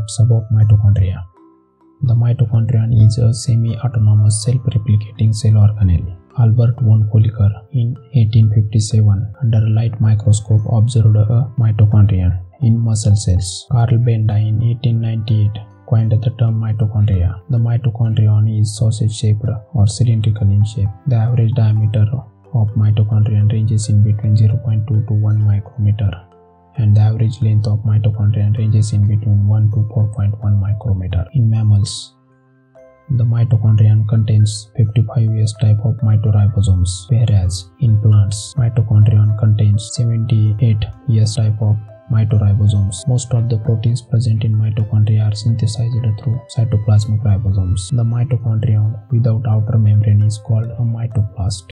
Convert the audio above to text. facts about mitochondria. The mitochondrion is a semi-autonomous self-replicating cell organelle. Albert von Kölliker in 1857 under light microscope observed a mitochondrion in muscle cells. Carl Benda in 1898 coined the term mitochondria. The mitochondrion is sausage-shaped or cylindrical in shape. The average diameter of mitochondrion ranges in between 0.2 to 1 micrometer, and the average length of mitochondrion ranges in between 1 to 4.1 micrometer. In mammals, the mitochondrion contains 55S type of mitoribosomes, whereas in plants, mitochondrion contains 78S type of mitoribosomes. Most of the proteins present in mitochondria are synthesized through cytoplasmic ribosomes. The mitochondrion without outer membrane is called a mitoplast.